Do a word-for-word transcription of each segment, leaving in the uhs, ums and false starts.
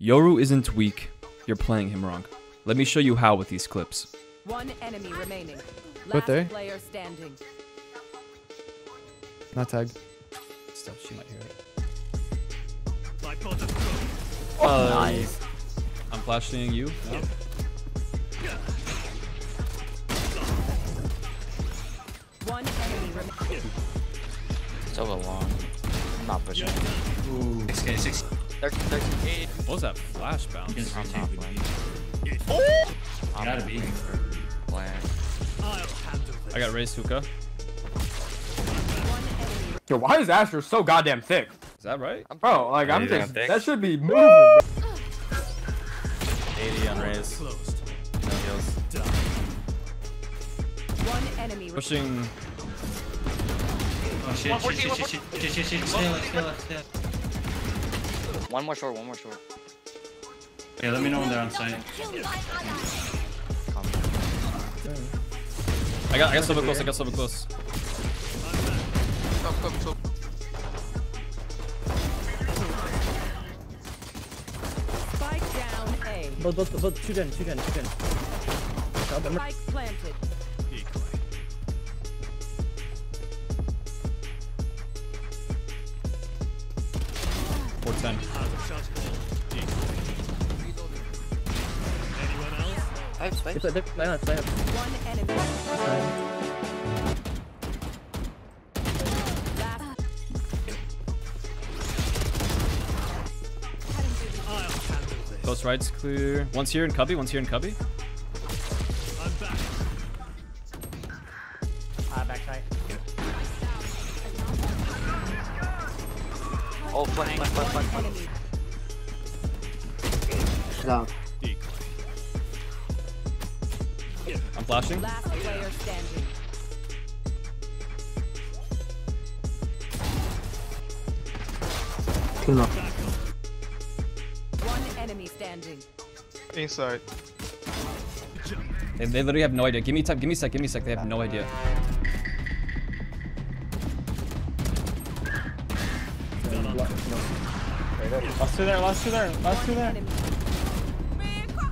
Yoru isn't weak. You're playing him wrong. Let me show you how with these clips. One enemy remaining. Last what there? Player standing. Not tagged. Still, she might hear it. My portal. Oh, nice. I'm flashing you. No. Yeah. One enemy remaining. It's over long. I'm not pushing. Yeah. Ooh. six K, six. thirteen, thirteen, eight. What was that flash bounce? I'm top lane. Oh! I'm gotta be. I got Raze hookah. Yo, why is Asher so goddamn thick? Is that right? Bro, like, I'm just. That should be moving. eighty on Raze. No heals. One enemy pushing. Oh shit, shit, shit, shit, shit, shit, shit, shit. One more short, one more short. Yeah, let me know when they're on site. I got, I got Sova close, I got Sova close. Stop, stop, stop. Spike down A. Both, both, both, shoot in, shoot in, shoot in. Spike planted. I have spikes. One enemy. Close right's clear. One's here in cubby, one's here in cubby. I'm back. Ah, uh, back side. Oh, flank, flank, flank, flank. Down. I'm flashing. Last player standing. Kill him. One enemy standing. Inside. They, they literally have no idea. Give me time. Give me a sec. Give me a sec. They have no idea. Last two there. Last two there. Last two there.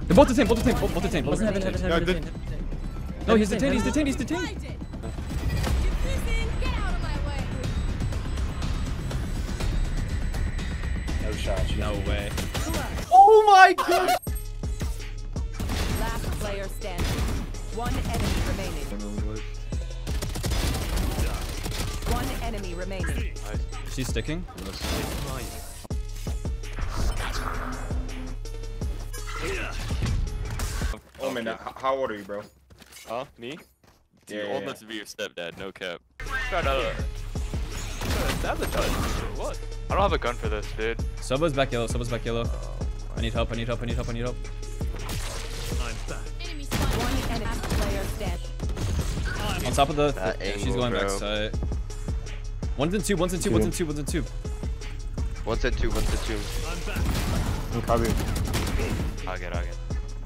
They're both the same. Both the same. Both the same. Both the same. No, he's detained, he's detained, he's detained! He's detained. Get out of my way. No shot, no way. Oh my god! Last player standing. One enemy remaining. One enemy remaining. She's sticking. Oh man, now, how old are you, bro? Huh? Me? Dude, yeah, old enough to be your stepdad, no cap. Try another. Sabotage. What? I don't have a gun for this, dude. Soba's back yellow, Soba's back yellow. Oh, I need help, I need help, I need help, I need help. I'm back. Enemy one enemy player dead. On top of the. Th angle, she's going bro. Back side. One's in two, one's in two, two, one's in two, one's in two. One's at two, one's at two. I'm back. I'm coming. I'll get, I'll get.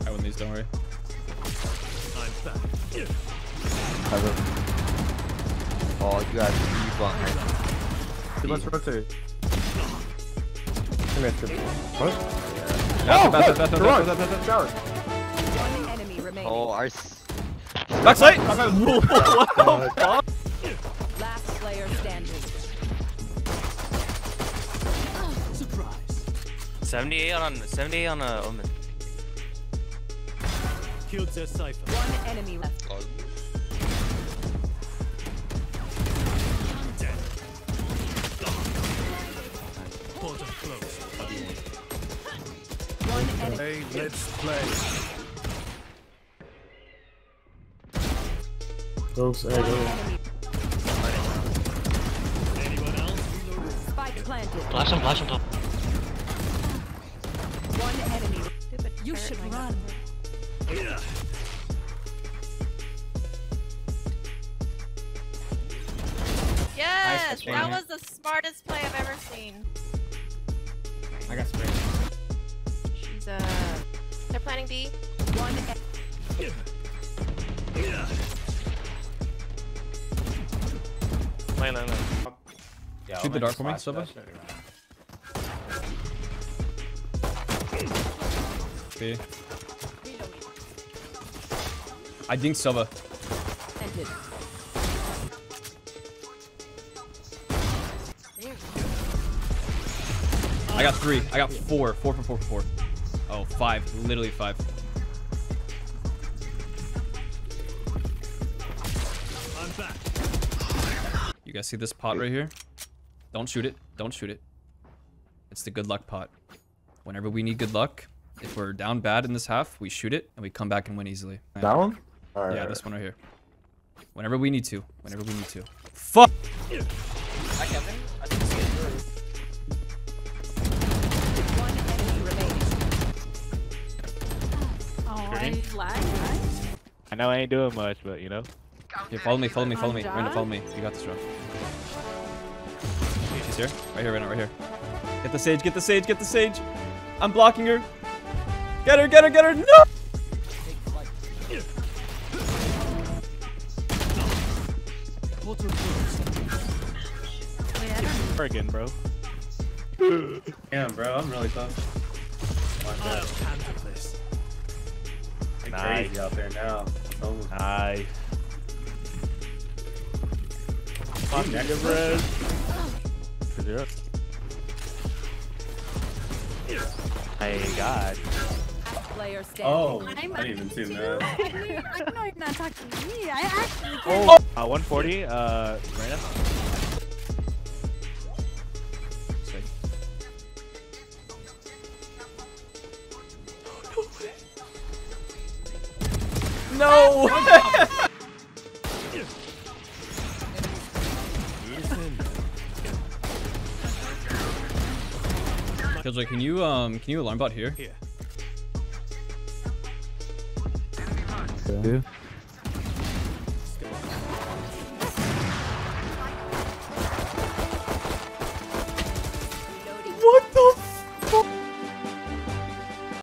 I win these, don't worry. Back. Oh, you guys are blind. Too much rotate. Come here, Triple. What? Oh, that's that's that's shower. One enemy remaining. Oh, I. Backside. What the fuck? Last player standing. Surprise. seventy-eight on seventy-eight on a Omen. Killed their Cypher. One enemy left. Oh. Dead. Portal close. One enemy. Hey, let's play. Close A. Anyone else? Spike planted. Flash him, flash him top. One enemy. You should run. Yeah. Yes, nice, that was the smartest play I've ever seen. I got sprayed. She's uh they're planning B. One yeah. Yeah. Lane, lane, lane. Yeah, shoot the dark for me, Sova. P. I dinked Sova. I got three. I got four. Four for four for four. Oh, five. Literally five. I'm back. You guys see this pot right here? Don't shoot it. Don't shoot it. It's the good luck pot. Whenever we need good luck, if we're down bad in this half, we shout it and we come back and win easily. That one? All right. Yeah, this one right here. Whenever we need to. Whenever we need to. Fuck! Hi, Kevin. I think it's good. I know I ain't doing much, but you know. Okay, follow me, follow me, follow me. Rena, follow me. You got this, bro. She's here. Right here, Rena, right here. Get the Sage, get the Sage, get the Sage. I'm blocking her. Get her, get her, get her. No! Friggin', bro. Damn, bro. I'm really tough. Watch that. Nice. Crazy out there now. Oh. Nice. Fuck mega bread. For zero. Hey, God. Oh, I didn't even see that. I know you're not talking to me. I actually can't. Oh. Uh, one forty, uh, right up. No! Killjoy, can you um can you alarm bot here? Yeah. Yeah.